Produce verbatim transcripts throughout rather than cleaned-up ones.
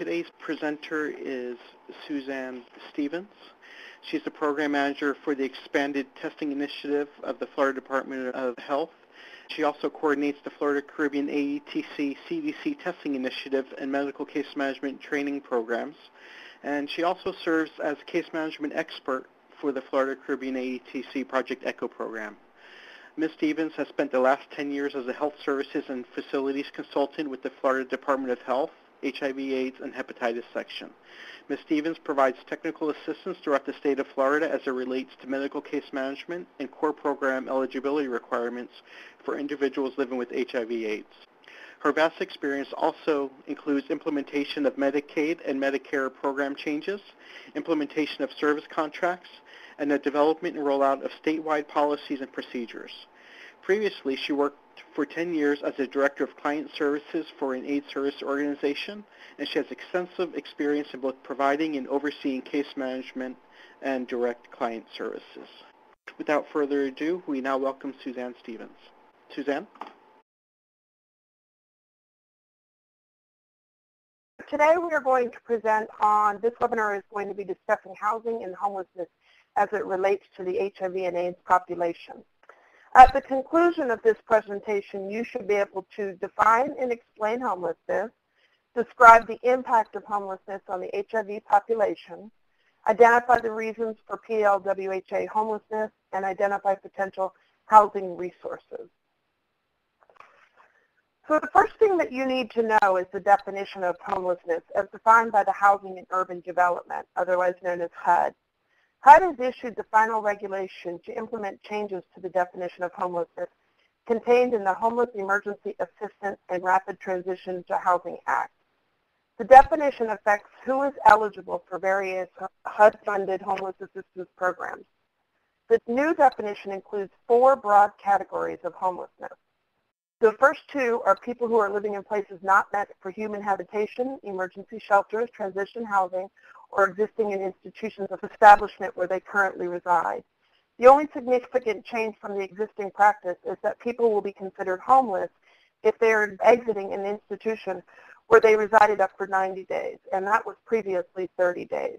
Today's presenter is Suzanne Stevens. She's the program manager for the expanded testing initiative of the Florida Department of Health. She also coordinates the Florida Caribbean A E T C C D C testing initiative and medical case management training programs. And she also serves as case management expert for the Florida Caribbean A E T C Project ECHO program. Miz Stevens has spent the last ten years as a health services and facilities consultant with the Florida Department of Health, H I V AIDS, and hepatitis section. Miz Stevens provides technical assistance throughout the state of Florida as it relates to medical case management and core program eligibility requirements for individuals living with H I V AIDS. Her vast experience also includes implementation of Medicaid and Medicare program changes, implementation of service contracts, and the development and rollout of statewide policies and procedures. Previously, she worked for ten years as a director of client services for an aid service organization, and she has extensive experience in both providing and overseeing case management and direct client services. Without further ado, we now welcome Suzanne Stevens. Suzanne? Today we are going to present on, this webinar is going to be discussing housing and homelessness as it relates to the H I V and AIDS population. At the conclusion of this presentation, you should be able to define and explain homelessness, describe the impact of homelessness on the H I V population, identify the reasons for P L W H A homelessness, and identify potential housing resources. So the first thing that you need to know is the definition of homelessness as defined by the Housing and Urban Development, otherwise known as H U D. H U D has issued the final regulation to implement changes to the definition of homelessness contained in the Homeless Emergency Assistance and Rapid Transition to Housing Act. The definition affects who is eligible for various H U D-funded homeless assistance programs. The new definition includes four broad categories of homelessness. The first two are people who are living in places not meant for human habitation, emergency shelters, transition housing, or existing in institutions of establishment where they currently reside. The only significant change from the existing practice is that people will be considered homeless if they are exiting an institution where they resided up for ninety days, and that was previously thirty days,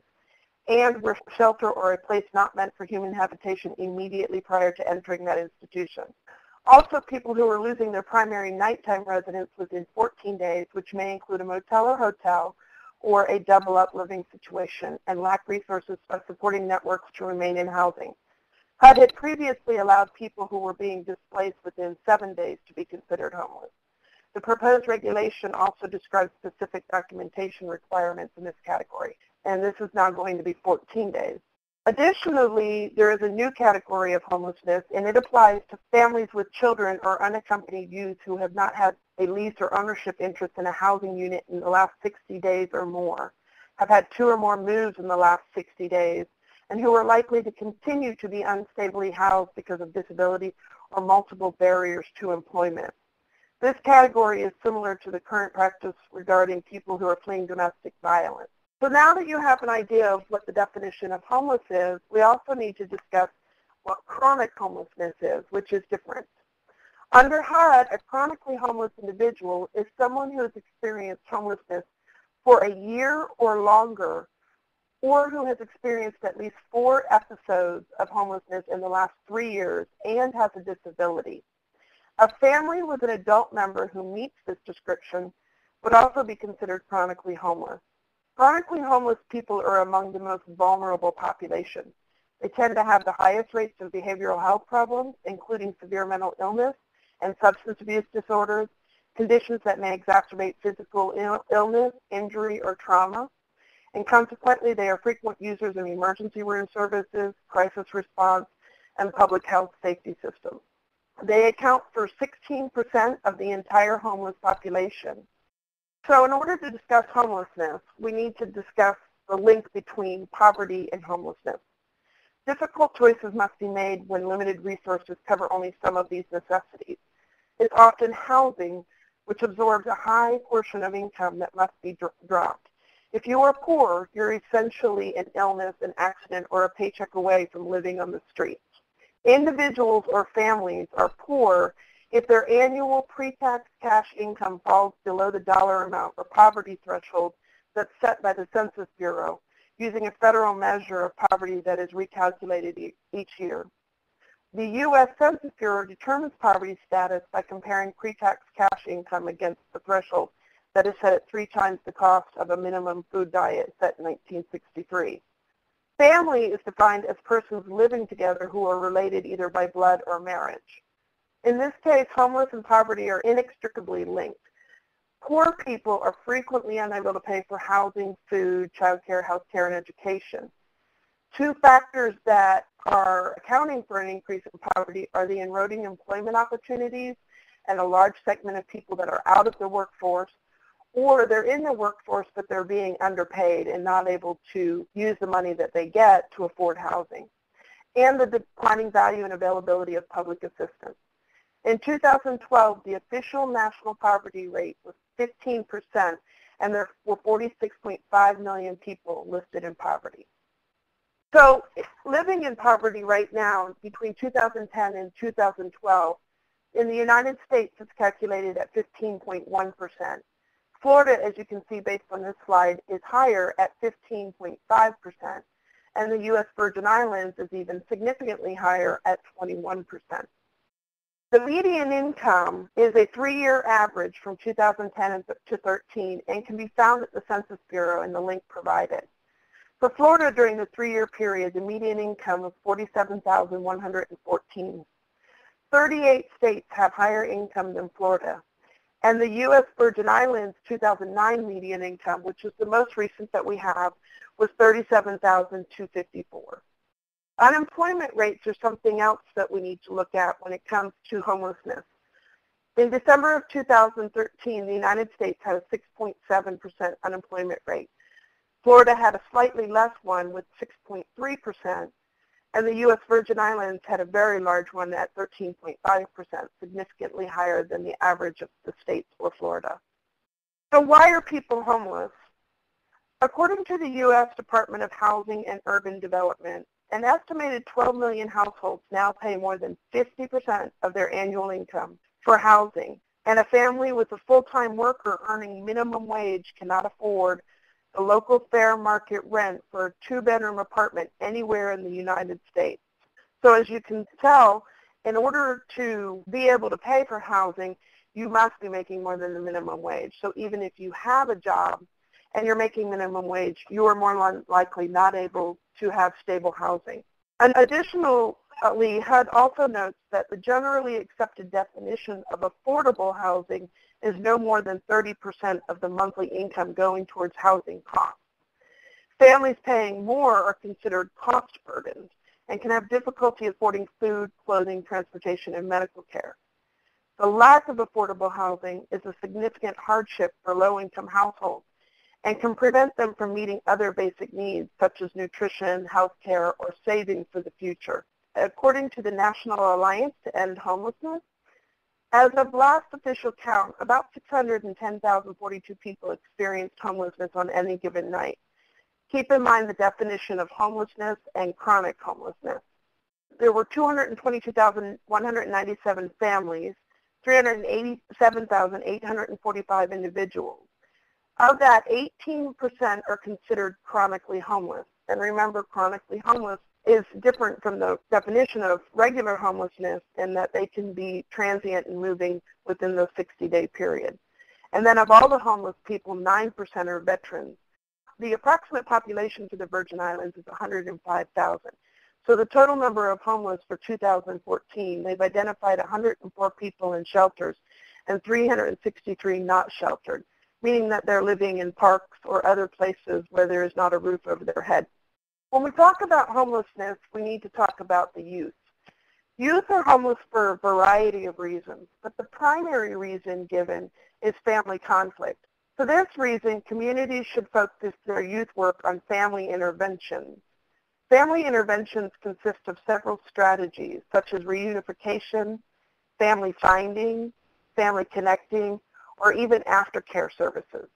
and where shelter or a place not meant for human habitation immediately prior to entering that institution. Also, people who are losing their primary nighttime residence within fourteen days, which may include a motel or hotel, or a double-up living situation, and lack resources by supporting networks to remain in housing. H U D had previously allowed people who were being displaced within seven days to be considered homeless. The proposed regulation also describes specific documentation requirements in this category, and this is now going to be fourteen days. Additionally, there is a new category of homelessness, and it applies to families with children or unaccompanied youth who have not had a lease or ownership interest in a housing unit in the last sixty days or more, have had two or more moves in the last sixty days, and who are likely to continue to be unstably housed because of disability or multiple barriers to employment. This category is similar to the current practice regarding people who are fleeing domestic violence. So now that you have an idea of what the definition of homeless is, we also need to discuss what chronic homelessness is, which is different. Under H U D, a chronically homeless individual is someone who has experienced homelessness for a year or longer, or who has experienced at least four episodes of homelessness in the last three years and has a disability. A family with an adult member who meets this description would also be considered chronically homeless. Chronically homeless people are among the most vulnerable population. They tend to have the highest rates of behavioral health problems, including severe mental illness and substance abuse disorders, conditions that may exacerbate physical Ill illness, injury, or trauma, and consequently they are frequent users in emergency room services, crisis response, and public health safety systems. They account for sixteen percent of the entire homeless population. So in order to discuss homelessness, we need to discuss the link between poverty and homelessness. Difficult choices must be made when limited resources cover only some of these necessities. It's often housing, which absorbs a high portion of income that must be dropped. If you are poor, you're essentially an illness, an accident, or a paycheck away from living on the streets. Individuals or families are poor if their annual pre-tax cash income falls below the dollar amount or poverty threshold that's set by the Census Bureau using a federal measure of poverty that is recalculated e each year. The U S Census Bureau determines poverty status by comparing pre-tax cash income against the threshold that is set at three times the cost of a minimum food diet set in nineteen sixty-three. Family is defined as persons living together who are related either by blood or marriage. In this case, homeless and poverty are inextricably linked. Poor people are frequently unable to pay for housing, food, child care, health care, and education. Two factors that are accounting for an increase in poverty are the eroding employment opportunities and a large segment of people that are out of the workforce, or they're in the workforce but they're being underpaid and not able to use the money that they get to afford housing, and the declining value and availability of public assistance. In two thousand twelve, the official national poverty rate was fifteen percent, and there were forty-six point five million people listed in poverty. So living in poverty right now, between two thousand ten and two thousand twelve, in the United States, it's calculated at fifteen point one percent. Florida, as you can see based on this slide, is higher at fifteen point five percent, and the U S Virgin Islands is even significantly higher at twenty-one percent. The median income is a three-year average from two thousand ten to thirteen and can be found at the Census Bureau in the link provided. For Florida during the three-year period, the median income was forty-seven thousand one hundred fourteen dollars. thirty-eight states have higher income than Florida, and the U S Virgin Islands two thousand nine median income, which is the most recent that we have, was thirty-seven thousand two hundred fifty-four dollars. Unemployment rates are something else that we need to look at when it comes to homelessness. In December of two thousand thirteen, the United States had a six point seven percent unemployment rate. Florida had a slightly less one with six point three percent, and the U S Virgin Islands had a very large one at thirteen point five percent, significantly higher than the average of the states or Florida. So why are people homeless? According to the U S Department of Housing and Urban Development, an estimated twelve million households now pay more than fifty percent of their annual income for housing, and a family with a full-time worker earning minimum wage cannot afford the local fair market rent for a two-bedroom apartment anywhere in the United States. So as you can tell, in order to be able to pay for housing, you must be making more than the minimum wage. So even if you have a job and you're making minimum wage, you are more likely not able to have stable housing. And additionally, H U D also notes that the generally accepted definition of affordable housing is no more than thirty percent of the monthly income going towards housing costs. Families paying more are considered cost burdens and can have difficulty affording food, clothing, transportation, and medical care. The lack of affordable housing is a significant hardship for low-income households and can prevent them from meeting other basic needs, such as nutrition, health care, or saving for the future. According to the National Alliance to End Homelessness, as of last official count, about six hundred ten thousand forty-two people experienced homelessness on any given night. Keep in mind the definition of homelessness and chronic homelessness. There were two hundred twenty-two thousand one hundred ninety-seven families, three hundred eighty-seven thousand eight hundred forty-five individuals. Of that, eighteen percent are considered chronically homeless. And remember, chronically homeless is different from the definition of regular homelessness in that they can be transient and moving within the sixty-day period. And then of all the homeless people, nine percent are veterans. The approximate population for the Virgin Islands is one hundred five thousand. So the total number of homeless for two thousand fourteen, they've identified one hundred four people in shelters and three hundred sixty-three not sheltered, meaning that they're living in parks or other places where there is not a roof over their head. When we talk about homelessness, we need to talk about the youth. Youth are homeless for a variety of reasons, but the primary reason given is family conflict. For this reason, communities should focus their youth work on family interventions. Family interventions consist of several strategies, such as reunification, family finding, family connecting, or even aftercare services.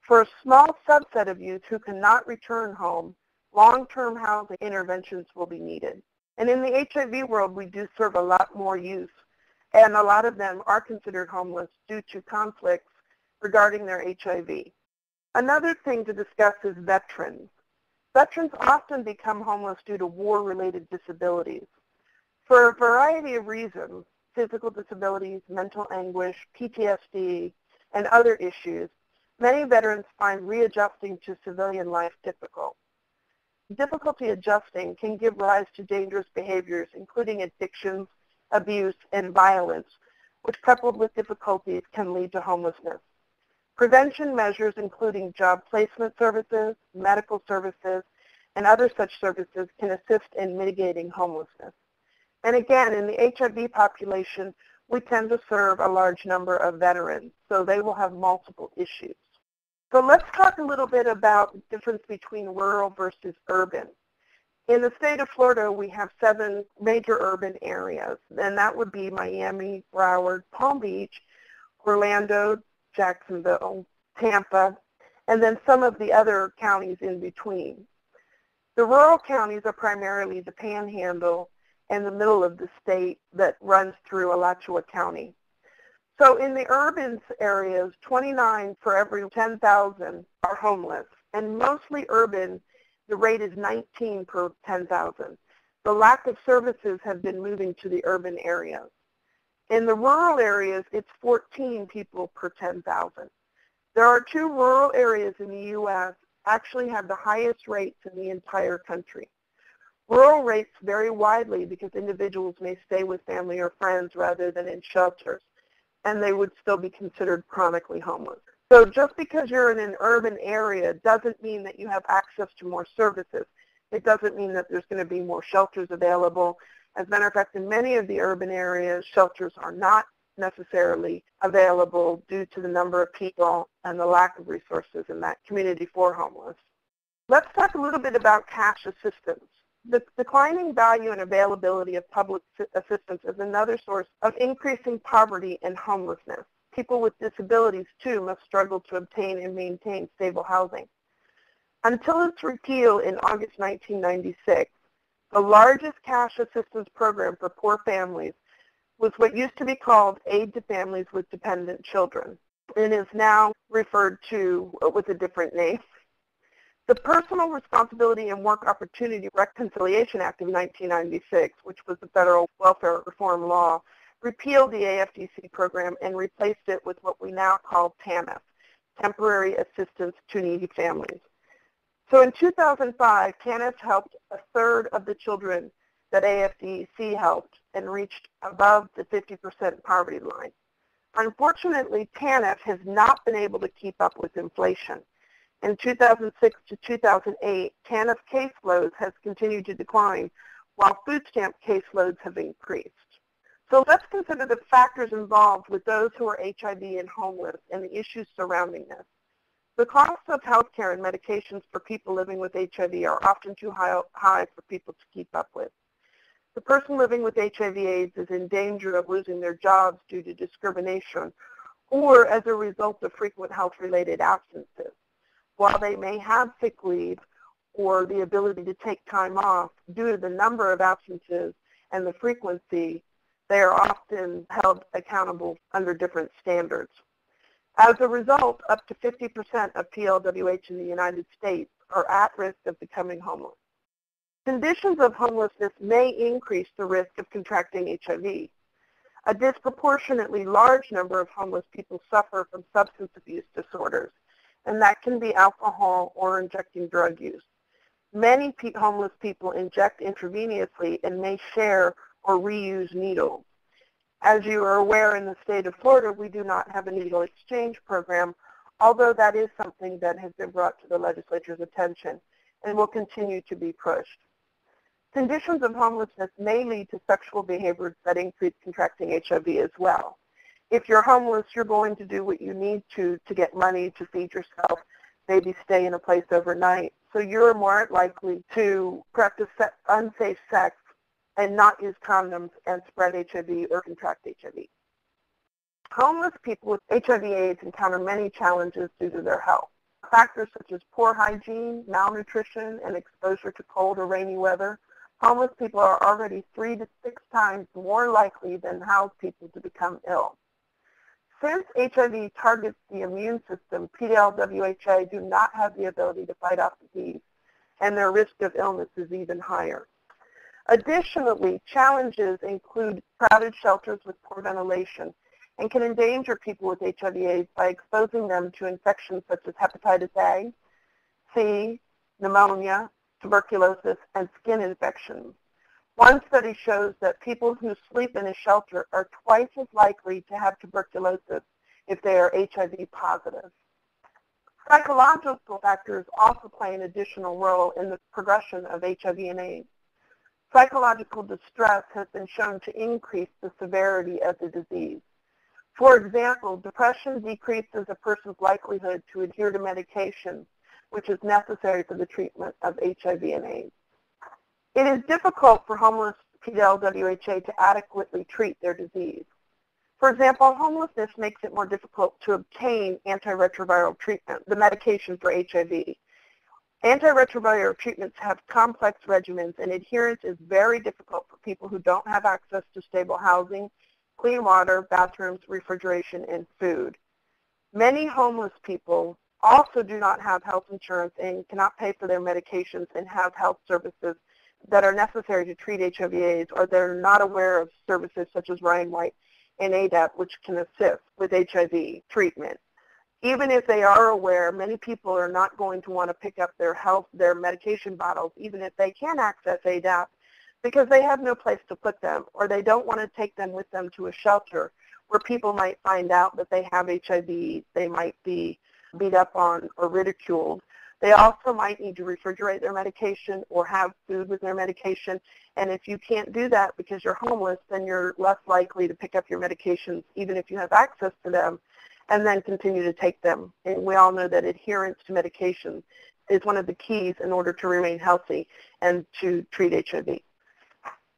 For a small subset of youth who cannot return home, long-term housing interventions will be needed. And in the H I V world, we do serve a lot more youth, and a lot of them are considered homeless due to conflicts regarding their H I V. Another thing to discuss is veterans. Veterans often become homeless due to war-related disabilities. For a variety of reasons, physical disabilities, mental anguish, P T S D, and other issues, many veterans find readjusting to civilian life difficult. Difficulty adjusting can give rise to dangerous behaviors, including addictions, abuse, and violence, which coupled with difficulties can lead to homelessness. Prevention measures, including job placement services, medical services, and other such services, can assist in mitigating homelessness. And again, in the H I V population, we tend to serve a large number of veterans, so they will have multiple issues. So let's talk a little bit about the difference between rural versus urban. In the state of Florida, we have seven major urban areas, and that would be Miami, Broward, Palm Beach, Orlando, Jacksonville, Tampa, and then some of the other counties in between. The rural counties are primarily the Panhandle and the middle of the state that runs through Alachua County. So in the urban areas, twenty-nine for every ten thousand are homeless, and mostly urban, the rate is nineteen per ten thousand. The lack of services have been moving to the urban areas. In the rural areas, it's fourteen people per ten thousand. There are two rural areas in the U S actually have the highest rates in the entire country. Rural rates vary widely because individuals may stay with family or friends rather than in shelters, and they would still be considered chronically homeless. So just because you're in an urban area doesn't mean that you have access to more services. It doesn't mean that there's going to be more shelters available. As a matter of fact, in many of the urban areas, shelters are not necessarily available due to the number of people and the lack of resources in that community for homeless. Let's talk a little bit about cash assistance. The declining value and availability of public assistance is another source of increasing poverty and homelessness. People with disabilities, too, must struggle to obtain and maintain stable housing. Until its repeal in August nineteen ninety-six, the largest cash assistance program for poor families was what used to be called Aid to Families with Dependent Children, and is now referred to with a different name. The Personal Responsibility and Work Opportunity Reconciliation Act of nineteen ninety-six, which was the federal welfare reform law, repealed the A F D C program and replaced it with what we now call T A N F, Temporary Assistance to Needy Families. So in two thousand five, T A N F helped a third of the children that A F D C helped and reached above the fifty percent poverty line. Unfortunately, T A N F has not been able to keep up with inflation. In two thousand six to two thousand eight, T A N F caseloads has continued to decline, while food stamp caseloads have increased. So let's consider the factors involved with those who are H I V and homeless and the issues surrounding this. The cost of health care and medications for people living with H I V are often too high, high for people to keep up with. The person living with H I V AIDS is in danger of losing their jobs due to discrimination or as a result of frequent health-related absences. While they may have sick leave or the ability to take time off, due to the number of absences and the frequency, they are often held accountable under different standards. As a result, up to fifty percent of P L W H in the United States are at risk of becoming homeless. Conditions of homelessness may increase the risk of contracting H I V. A disproportionately large number of homeless people suffer from substance abuse disorders, and that can be alcohol or injecting drug use. Many pe- homeless people inject intravenously and may share or reuse needles. As you are aware, in the state of Florida, we do not have a needle exchange program, although that is something that has been brought to the legislature's attention and will continue to be pushed. Conditions of homelessness may lead to sexual behaviors that increase contracting H I V as well. If you're homeless, you're going to do what you need to to get money to feed yourself, maybe stay in a place overnight. So you're more likely to practice unsafe sex and not use condoms and spread H I V or contract H I V. Homeless people with H I V AIDS encounter many challenges due to their health. Factors such as poor hygiene, malnutrition, and exposure to cold or rainy weather. Homeless people are already three to six times more likely than housed people to become ill. Since H I V targets the immune system, P L W H A do not have the ability to fight off disease, and their risk of illness is even higher. Additionally, challenges include crowded shelters with poor ventilation and can endanger people with H I V AIDS by exposing them to infections such as hepatitis A, C, pneumonia, tuberculosis, and skin infections. One study shows that people who sleep in a shelter are twice as likely to have tuberculosis if they are H I V positive. Psychological factors also play an additional role in the progression of H I V and AIDS. Psychological distress has been shown to increase the severity of the disease. For example, depression decreases a person's likelihood to adhere to medication, which is necessary for the treatment of H I V and AIDS. It is difficult for homeless P L W H A to adequately treat their disease. For example, homelessness makes it more difficult to obtain antiretroviral treatment, the medication for H I V. Antiretroviral treatments have complex regimens, and adherence is very difficult for people who don't have access to stable housing, clean water, bathrooms, refrigeration, and food. Many homeless people also do not have health insurance and cannot pay for their medications and have health services that are necessary to treat H I V AIDS, or they're not aware of services such as Ryan White and A D A P, which can assist with H I V treatment. Even if they are aware, many people are not going to want to pick up their health, their medication bottles, even if they can access A D A P, because they have no place to put them, or they don't want to take them with them to a shelter where people might find out that they have H I V, they might be beat up on or ridiculed. They also might need to refrigerate their medication or have food with their medication. And if you can't do that because you're homeless, then you're less likely to pick up your medications, even if you have access to them, and then continue to take them. And we all know that adherence to medication is one of the keys in order to remain healthy and to treat H I V.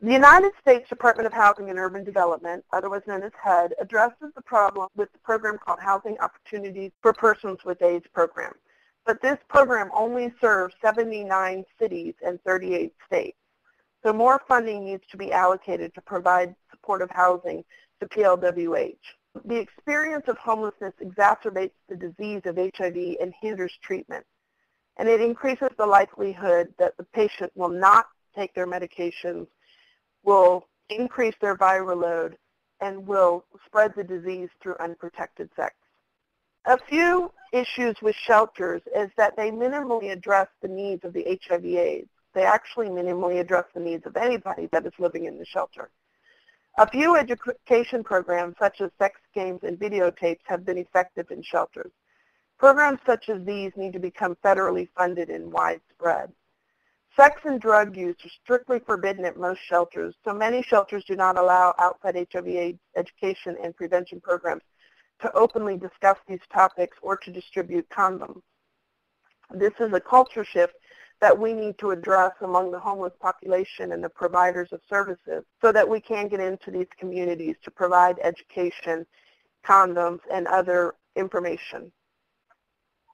The United States Department of Housing and Urban Development, otherwise known as H U D, addresses the problem with the program called Housing Opportunities for Persons with AIDS program. But this program only serves seventy-nine cities and thirty-eight states. So more funding needs to be allocated to provide supportive housing to P L W H. The experience of homelessness exacerbates the disease of H I V and hinders treatment. And it increases the likelihood that the patient will not take their medications, will increase their viral load, and will spread the disease through unprotected sex. A few issues with shelters is that they minimally address the needs of the H I V AIDS. They actually minimally address the needs of anybody that is living in the shelter. A few education programs, such as sex games and videotapes, have been effective in shelters. Programs such as these need to become federally funded and widespread. Sex and drug use are strictly forbidden at most shelters, so many shelters do not allow outside H I V AIDS education and prevention programs to openly discuss these topics or to distribute condoms. This is a culture shift that we need to address among the homeless population and the providers of services so that we can get into these communities to provide education, condoms, and other information.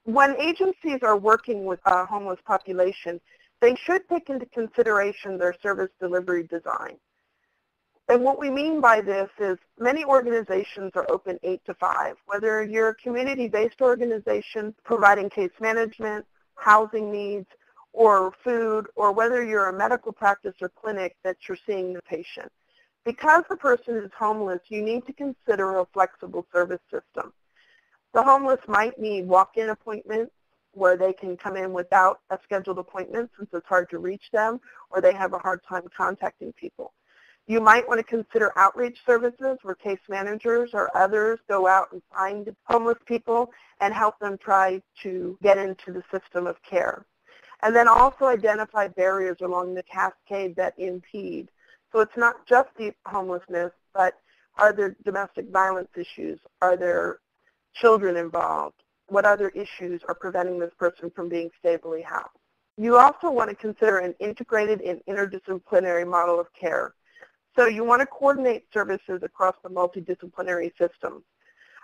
When agencies are working with a homeless population, they should take into consideration their service delivery design. And what we mean by this is many organizations are open eight to five, whether you're a community-based organization providing case management, housing needs, or food, or whether you're a medical practice or clinic that you're seeing the patient. Because the person is homeless, you need to consider a flexible service system. The homeless might need walk-in appointments where they can come in without a scheduled appointment since it's hard to reach them, or they have a hard time contacting people. You might want to consider outreach services where case managers or others go out and find homeless people and help them try to get into the system of care. And then also identify barriers along the cascade that impede. So it's not just the homelessness, but are there domestic violence issues? Are there children involved? What other issues are preventing this person from being stably housed? You also want to consider an integrated and interdisciplinary model of care. So you want to coordinate services across the multidisciplinary system,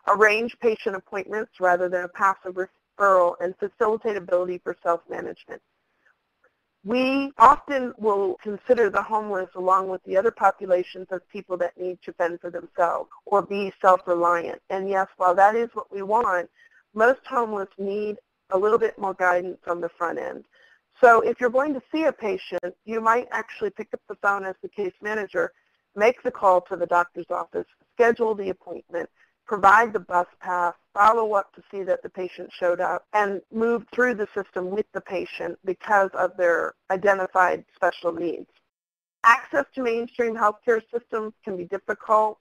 arrange patient appointments rather than a passive referral, and facilitate ability for self-management. We often will consider the homeless along with the other populations as people that need to fend for themselves or be self-reliant. And yes, while that is what we want, most homeless need a little bit more guidance on the front end. So if you're going to see a patient, you might actually pick up the phone as the case manager, make the call to the doctor's office, schedule the appointment, provide the bus pass, follow up to see that the patient showed up, and move through the system with the patient because of their identified special needs. Access to mainstream healthcare systems can be difficult.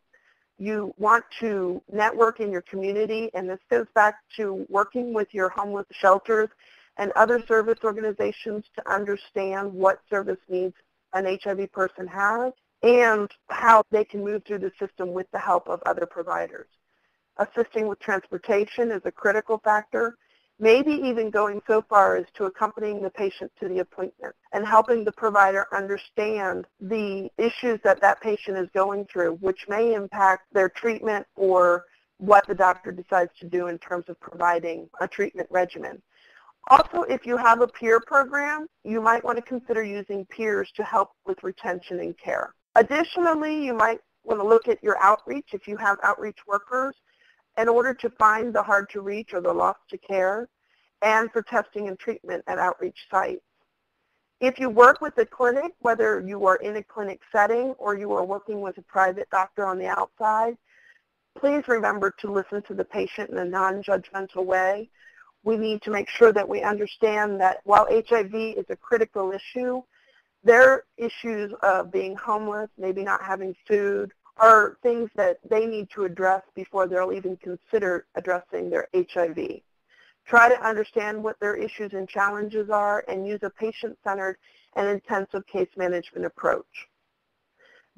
You want to network in your community, and this goes back to working with your homeless shelters and other service organizations to understand what service needs an H I V person has and how they can move through the system with the help of other providers. Assisting with transportation is a critical factor, maybe even going so far as to accompanying the patient to the appointment and helping the provider understand the issues that that patient is going through, which may impact their treatment or what the doctor decides to do in terms of providing a treatment regimen. Also, if you have a peer program, you might want to consider using peers to help with retention and care. Additionally, you might want to look at your outreach if you have outreach workers in order to find the hard to reach or the lost to care, and for testing and treatment at outreach sites. If you work with a clinic, whether you are in a clinic setting or you are working with a private doctor on the outside, please remember to listen to the patient in a non-judgmental way. We need to make sure that we understand that while H I V is a critical issue, their issues of being homeless, maybe not having food, are things that they need to address before they'll even consider addressing their H I V. Try to understand what their issues and challenges are and use a patient-centered and intensive case management approach.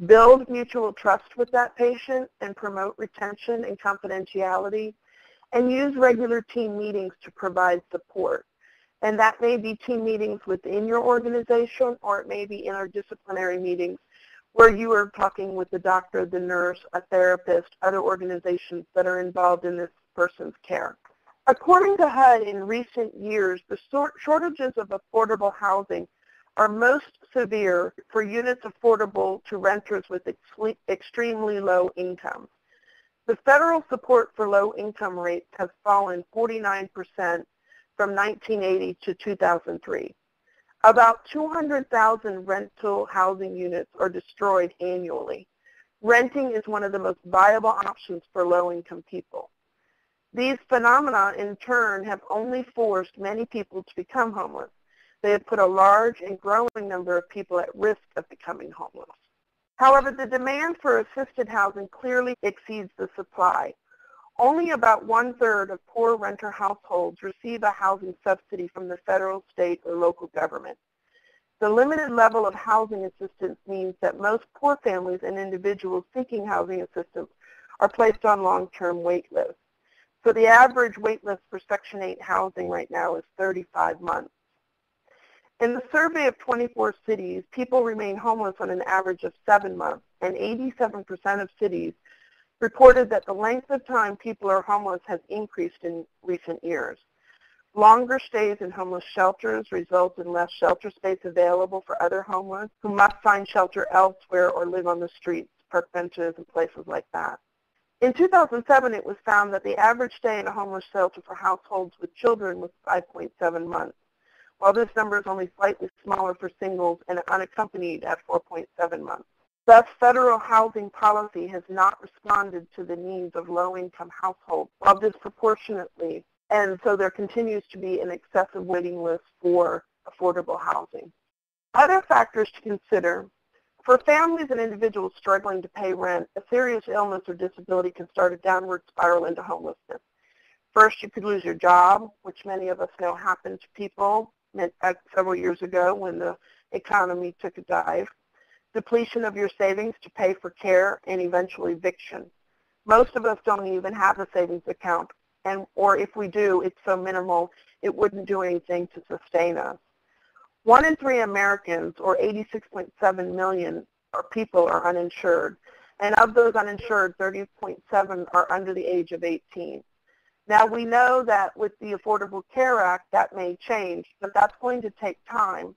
Build mutual trust with that patient and promote retention and confidentiality, and use regular team meetings to provide support. And that may be team meetings within your organization, or it may be interdisciplinary meetings where you are talking with the doctor, the nurse, a therapist, other organizations that are involved in this person's care. According to H U D, in recent years, the shortages of affordable housing are most severe for units affordable to renters with extremely low income. The federal support for low income rates has fallen forty-nine percent from nineteen eighty to two thousand three. About two hundred thousand rental housing units are destroyed annually. Renting is one of the most viable options for low income people. These phenomena in turn have only forced many people to become homeless. They have put a large and growing number of people at risk of becoming homeless. However, the demand for assisted housing clearly exceeds the supply. Only about one-third of poor renter households receive a housing subsidy from the federal, state, or local government. The limited level of housing assistance means that most poor families and individuals seeking housing assistance are placed on long-term wait lists. So the average wait list for Section eight housing right now is thirty-five months. In the survey of twenty-four cities, people remain homeless on an average of seven months, and eighty-seven percent of cities reported that the length of time people are homeless has increased in recent years. Longer stays in homeless shelters result in less shelter space available for other homeless who must find shelter elsewhere or live on the streets, park benches, and places like that. In two thousand seven, it was found that the average stay in a homeless shelter for households with children was five point seven months. While this number is only slightly smaller for singles and unaccompanied at four point seven months. Thus, federal housing policy has not responded to the needs of low-income households, while disproportionately, and so there continues to be an excessive waiting list for affordable housing. Other factors to consider. For families and individuals struggling to pay rent, a serious illness or disability can start a downward spiral into homelessness. First, you could lose your job, which many of us know happened to people several years ago when the economy took a dive, depletion of your savings to pay for care, and eventually eviction. Most of us don't even have a savings account, and or if we do, it's so minimal it wouldn't do anything to sustain us. One in three Americans, or eighty-six point seven million people, are uninsured, and of those uninsured, thirty point seven are under the age of eighteen. Now, we know that with the Affordable Care Act, that may change, but that's going to take time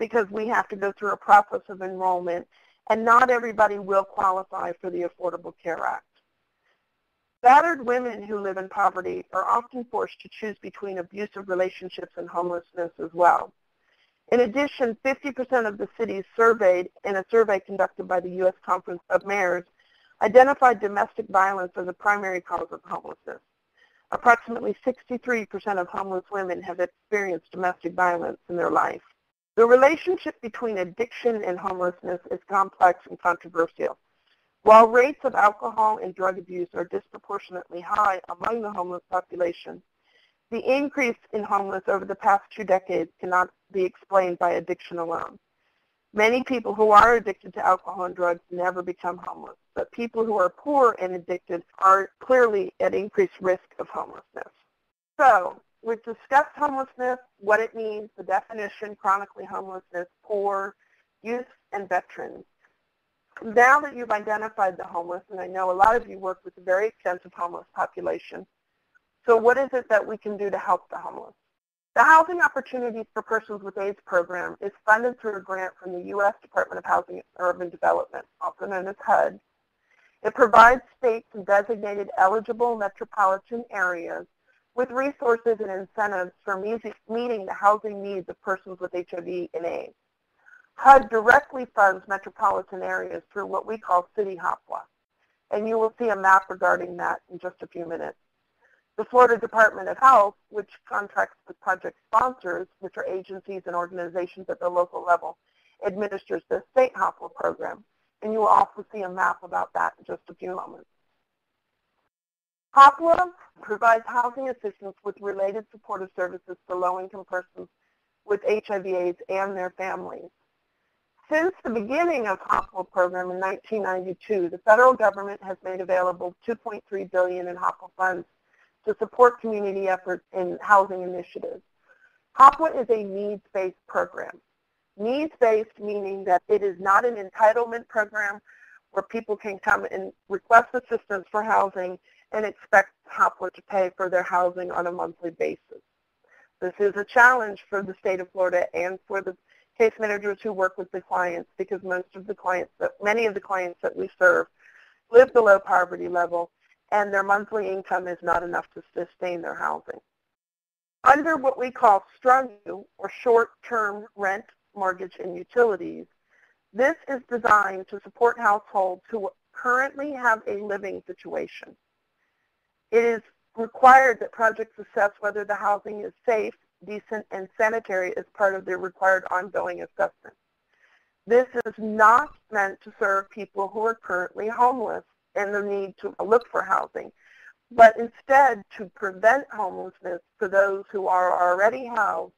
because we have to go through a process of enrollment, and not everybody will qualify for the Affordable Care Act. Battered women who live in poverty are often forced to choose between abusive relationships and homelessness as well. In addition, fifty percent of the cities surveyed in a survey conducted by the U S Conference of Mayors identified domestic violence as a primary cause of homelessness. Approximately sixty-three percent of homeless women have experienced domestic violence in their life. The relationship between addiction and homelessness is complex and controversial. While rates of alcohol and drug abuse are disproportionately high among the homeless population, the increase in homeless over the past two decades cannot be explained by addiction alone. Many people who are addicted to alcohol and drugs never become homeless, but people who are poor and addicted are clearly at increased risk of homelessness. So we've discussed homelessness, what it means, the definition, chronically homelessness, poor, youth, and veterans. Now that you've identified the homeless, and I know a lot of you work with a very extensive homeless population, so what is it that we can do to help the homeless? The Housing Opportunities for Persons with AIDS program is funded through a grant from the U S Department of Housing and Urban Development, also known as H U D. It provides states and designated eligible metropolitan areas with resources and incentives for meeting the housing needs of persons with H I V and AIDS. H U D directly funds metropolitan areas through what we call City HOPWA, and you will see a map regarding that in just a few minutes. The Florida Department of Health, which contracts with project sponsors, which are agencies and organizations at the local level, administers the state HOPWA program. And you will also see a map about that in just a few moments. HOPWA provides housing assistance with related supportive services for low-income persons with H I V AIDS and their families. Since the beginning of HOPWA program in nineteen ninety-two, the federal government has made available two point three billion dollars in HOPWA funds to support community efforts in housing initiatives. HOPWA is a needs-based program. Needs-based meaning that it is not an entitlement program where people can come and request assistance for housing and expect HOPWA to pay for their housing on a monthly basis. This is a challenge for the state of Florida and for the case managers who work with the clients, because most of the clients, that, many of the clients that we serve live below poverty level, and their monthly income is not enough to sustain their housing. Under what we call S T R M U, or short-term rent, mortgage, and utilities, this is designed to support households who currently have a living situation. It is required that projects assess whether the housing is safe, decent, and sanitary as part of their required ongoing assessment. This is not meant to serve people who are currently homeless and the need to look for housing, but instead to prevent homelessness for those who are already housed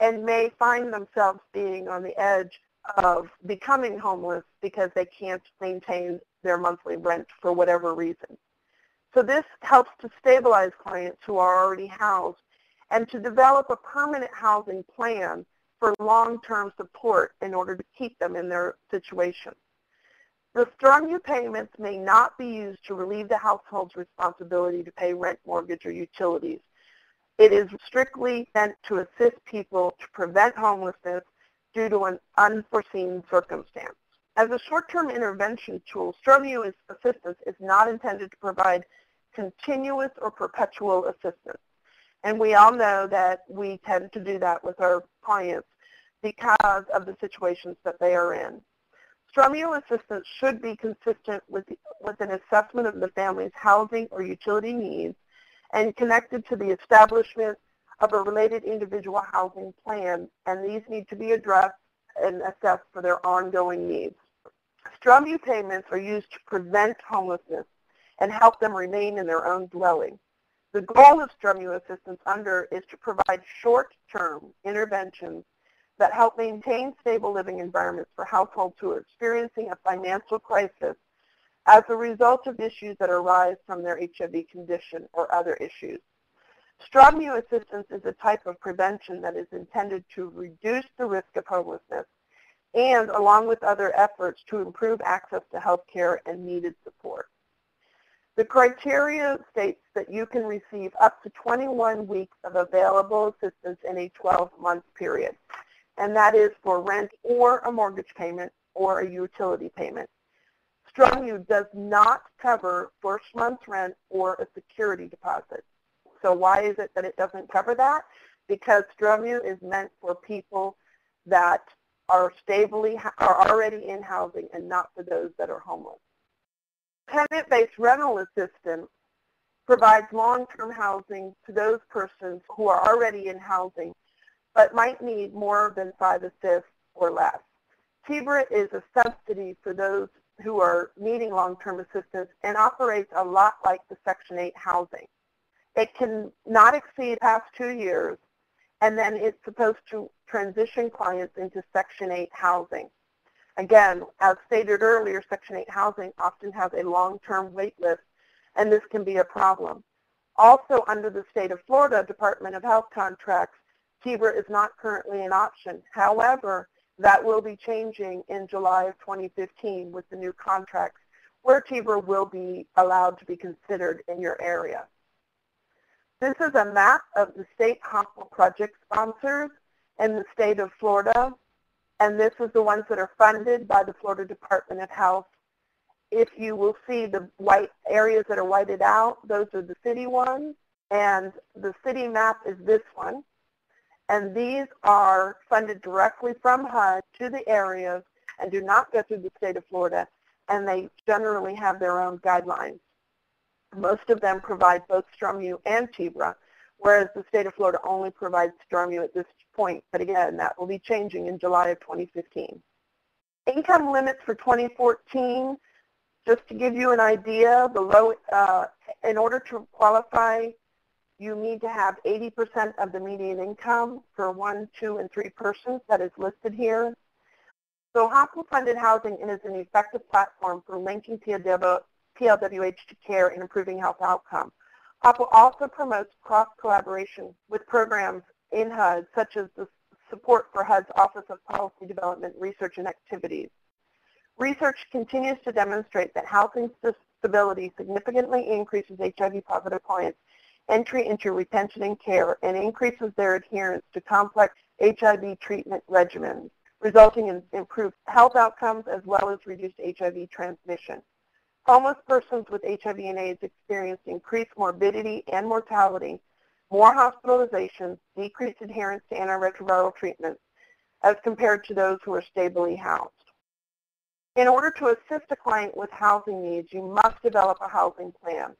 and may find themselves being on the edge of becoming homeless because they can't maintain their monthly rent for whatever reason. So this helps to stabilize clients who are already housed and to develop a permanent housing plan for long-term support in order to keep them in their situation. The S T R M U payments may not be used to relieve the household's responsibility to pay rent, mortgage, or utilities. It is strictly meant to assist people to prevent homelessness due to an unforeseen circumstance. As a short-term intervention tool, S T R M U assistance is not intended to provide continuous or perpetual assistance. And we all know that we tend to do that with our clients because of the situations that they are in. S T R M U assistance should be consistent with, with an assessment of the family's housing or utility needs and connected to the establishment of a related individual housing plan, and these need to be addressed and assessed for their ongoing needs. S T R M U payments are used to prevent homelessness and help them remain in their own dwelling. The goal of S T R M U assistance under is to provide short-term interventions that help maintain stable living environments for households who are experiencing a financial crisis as a result of issues that arise from their H I V condition or other issues. S T R M U assistance is a type of prevention that is intended to reduce the risk of homelessness and, along with other efforts, to improve access to health care and needed support. The criteria states that you can receive up to twenty-one weeks of available assistance in a twelve-month period. and that is for rent or a mortgage payment or a utility payment. S T R M U does not cover first month's rent or a security deposit. So why is it that it doesn't cover that? Because S T R M U is meant for people that are stably are already in housing and not for those that are homeless. Tenant-based rental assistance provides long-term housing to those persons who are already in housing but might need more than five-fifths or less. T I B R A is a subsidy for those who are needing long-term assistance and operates a lot like the Section eight housing. It can not exceed past two years, and then it's supposed to transition clients into Section eight housing. Again, as stated earlier, Section eight housing often has a long-term wait list, and this can be a problem. Also, under the state of Florida Department of Health contracts, T I B R A is not currently an option. However, that will be changing in July of twenty fifteen with the new contracts, where T I B R A will be allowed to be considered in your area. This is a map of the state HOPWA project sponsors in the state of Florida, and this is the ones that are funded by the Florida Department of Health. If you will see the white areas that are whited out, those are the city ones, and the city map is this one. And these are funded directly from H U D to the areas and do not go through the state of Florida, and they generally have their own guidelines. Most of them provide both S T R M U and T I B R A, whereas the state of Florida only provides S T R M U at this point. But again, that will be changing in July of twenty fifteen. Income limits for twenty fourteen, just to give you an idea, the low, uh, in order to qualify, you need to have eighty percent of the median income for one, two, and three persons that is listed here. So HOPWA-funded housing is an effective platform for linking P L W H A to care and improving health outcome. HOPWA also promotes cross-collaboration with programs in H U D, such as the support for H U D's Office of Policy Development, Research, and Activities. Research continues to demonstrate that housing stability significantly increases H I V-positive clients' entry into retention and care and increases their adherence to complex H I V treatment regimens, resulting in improved health outcomes as well as reduced H I V transmission. Homeless persons with H I V and AIDS experience increased morbidity and mortality, more hospitalizations, decreased adherence to antiretroviral treatments as compared to those who are stably housed. In order to assist a client with housing needs, you must develop a housing plan,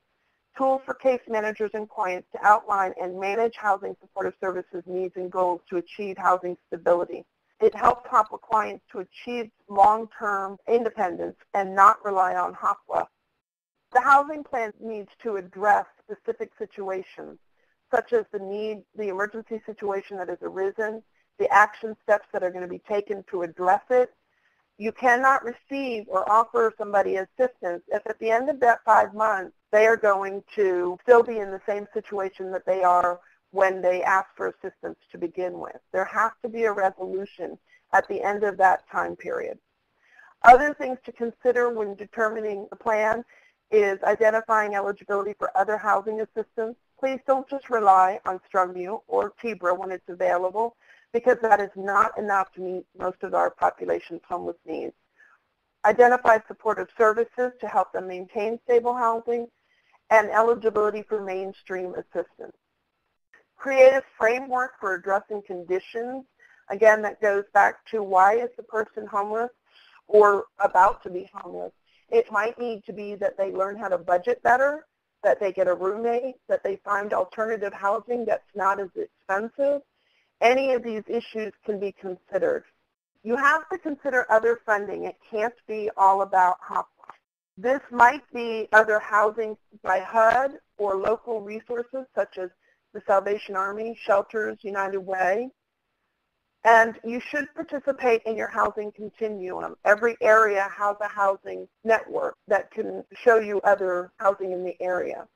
tools for case managers and clients to outline and manage housing supportive services needs and goals to achieve housing stability. It helps HOPWA clients to achieve long-term independence and not rely on HOPWA. The housing plan needs to address specific situations, such as the need, the emergency situation that has arisen, the action steps that are going to be taken to address it. You cannot receive or offer somebody assistance if at the end of that five months they are going to still be in the same situation that they are when they ask for assistance to begin with. There has to be a resolution at the end of that time period. Other things to consider when determining the plan is identifying eligibility for other housing assistance. Please don't just rely on S T R M U or T I B R A when it's available, because that is not enough to meet most of our population's homeless needs. Identify supportive services to help them maintain stable housing, and eligibility for mainstream assistance. Create a framework for addressing conditions. Again, that goes back to why is the person homeless or about to be homeless. It might need to be that they learn how to budget better, that they get a roommate, that they find alternative housing that's not as expensive. Any of these issues can be considered. You have to consider other funding. It can't be all about HOPWA. This might be other housing by H U D or local resources such as the Salvation Army, shelters, United Way. And you should participate in your housing continuum. Every area has a housing network that can show you other housing in the area.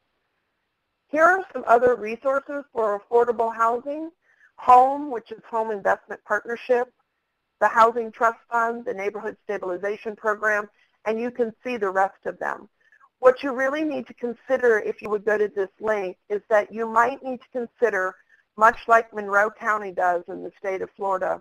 Here are some other resources for affordable housing. HOME, which is Home Investment Partnership, the Housing Trust Fund, the Neighborhood Stabilization Program, and you can see the rest of them. What you really need to consider if you would go to this link is that you might need to consider, much like Monroe County does in the state of Florida,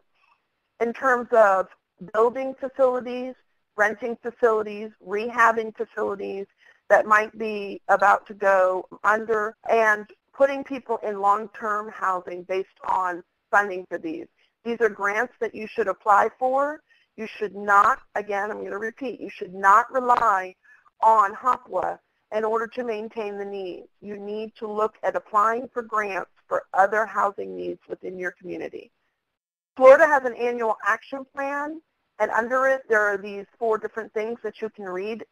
in terms of building facilities, renting facilities, rehabbing facilities that might be about to go under, and putting people in long-term housing based on funding for these. These are grants that you should apply for. You should not, again, I'm going to repeat, you should not rely on HOPWA in order to maintain the needs. You need to look at applying for grants for other housing needs within your community. Florida has an annual action plan, and under it there are these four different things that you can read: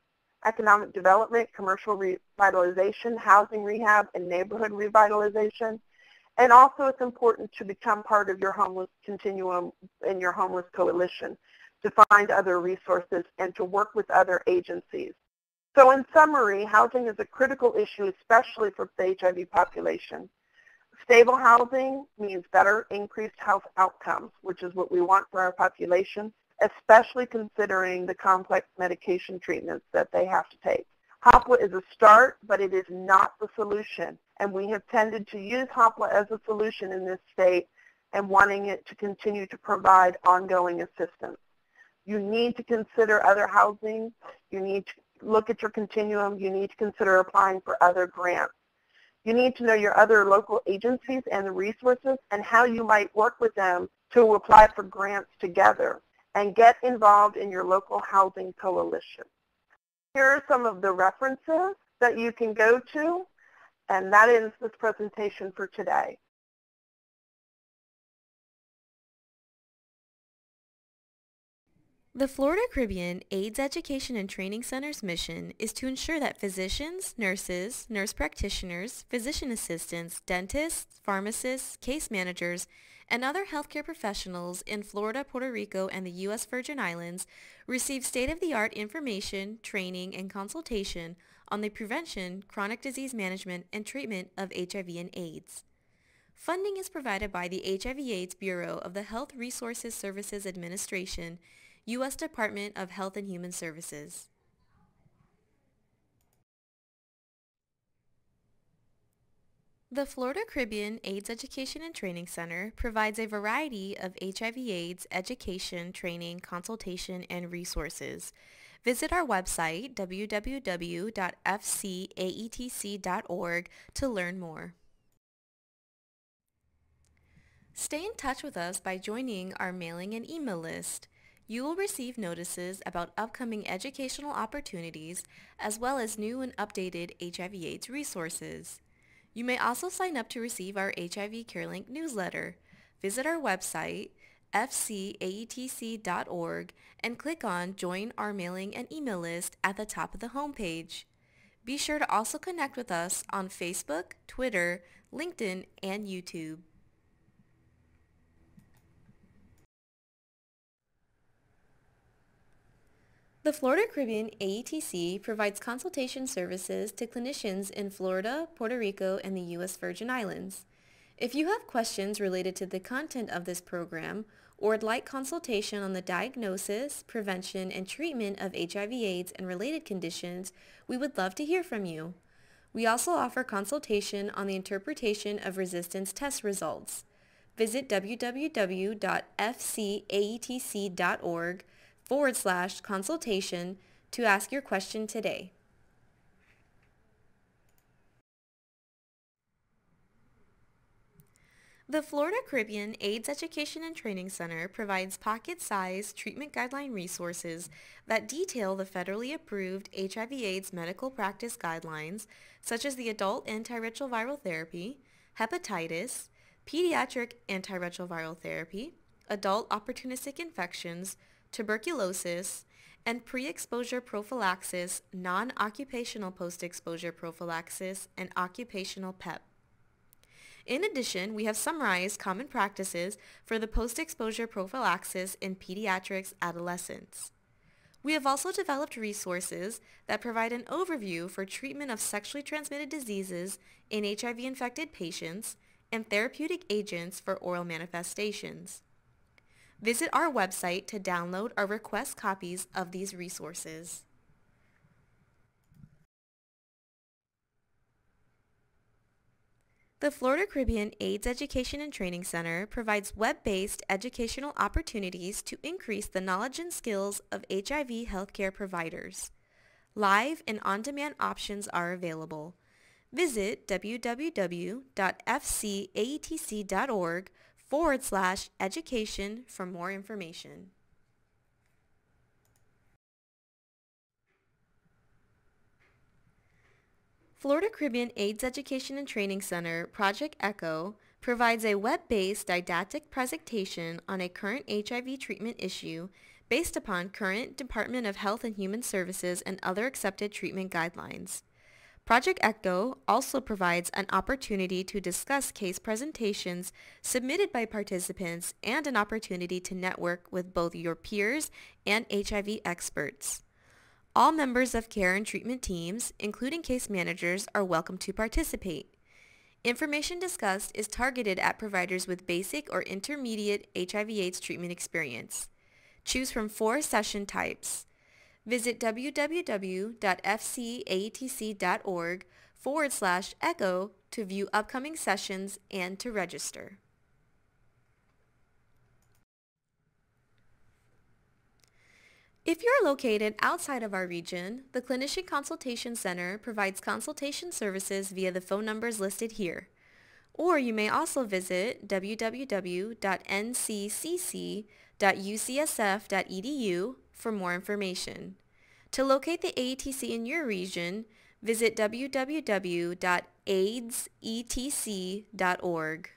economic development, commercial revitalization, housing rehab, and neighborhood revitalization. And also it's important to become part of your homeless continuum and your homeless coalition, to find other resources and to work with other agencies. So in summary, housing is a critical issue, especially for the H I V population. Stable housing means better increased health outcomes, which is what we want for our population, especially considering the complex medication treatments that they have to take. HOPWA is a start, but it is not the solution, and we have tended to use HOPWA as a solution in this state and wanting it to continue to provide ongoing assistance. You need to consider other housing. You need to look at your continuum. You need to consider applying for other grants. You need to know your other local agencies and the resources and how you might work with them to apply for grants together, and get involved in your local housing coalition. Here are some of the references that you can go to, and that ends this presentation for today. The Florida Caribbean AIDS Education and Training Center's mission is to ensure that physicians, nurses, nurse practitioners, physician assistants, dentists, pharmacists, case managers, and other healthcare professionals in Florida, Puerto Rico, and the U S Virgin Islands receive state-of-the-art information, training, and consultation on the prevention, chronic disease management, and treatment of H I V and AIDS. Funding is provided by the H I V AIDS Bureau of the Health Resources Services Administration, U S Department of Health and Human Services. The Florida Caribbean AIDS Education and Training Center provides a variety of H I V AIDS education, training, consultation, and resources. Visit our website, w w w dot f c a e t c dot org, to learn more. Stay in touch with us by joining our mailing and email list. You will receive notices about upcoming educational opportunities as well as new and updated H I V AIDS resources. You may also sign up to receive our H I V CareLink newsletter. Visit our website, f c a e t c dot org, and click on Join Our Mailing and Email List at the top of the homepage. Be sure to also connect with us on Facebook, Twitter, LinkedIn, and YouTube. The Florida Caribbean A E T C provides consultation services to clinicians in Florida, Puerto Rico, and the U S Virgin Islands. If you have questions related to the content of this program or would like consultation on the diagnosis, prevention, and treatment of H I V AIDS and related conditions, we would love to hear from you. We also offer consultation on the interpretation of resistance test results. Visit w w w dot f c a e t c dot org forward slash consultation to ask your question today. The Florida Caribbean AIDS Education and Training Center provides pocket-sized treatment guideline resources that detail the federally approved H I V AIDS medical practice guidelines, such as the adult antiretroviral therapy, hepatitis, pediatric antiretroviral therapy, adult opportunistic infections, tuberculosis, and pre-exposure prophylaxis, non-occupational post-exposure prophylaxis, and occupational PEP. In addition, we have summarized common practices for the post-exposure prophylaxis in pediatrics adolescents. We have also developed resources that provide an overview for treatment of sexually transmitted diseases in H I V-infected patients and therapeutic agents for oral manifestations. Visit our website to download or request copies of these resources. The Florida Caribbean AIDS Education and Training Center provides web-based educational opportunities to increase the knowledge and skills of H I V healthcare providers. Live and on-demand options are available. Visit www.fcaetc.org forward slash education for more information. Florida Caribbean AIDS Education and Training Center, Project ECHO, provides a web-based didactic presentation on a current H I V treatment issue based upon current Department of Health and Human Services and other accepted treatment guidelines. Project ECHO also provides an opportunity to discuss case presentations submitted by participants and an opportunity to network with both your peers and H I V experts. All members of care and treatment teams, including case managers, are welcome to participate. Information discussed is targeted at providers with basic or intermediate H I V AIDS treatment experience. Choose from four session types. Visit www.fcaetc.org forward slash echo to view upcoming sessions and to register. If you're located outside of our region, the Clinician Consultation Center provides consultation services via the phone numbers listed here. Or you may also visit w w w dot n c c c dot u c s f dot e d u for more information. To locate the A E T C in your region, visit w w w dot aids e t c dot org.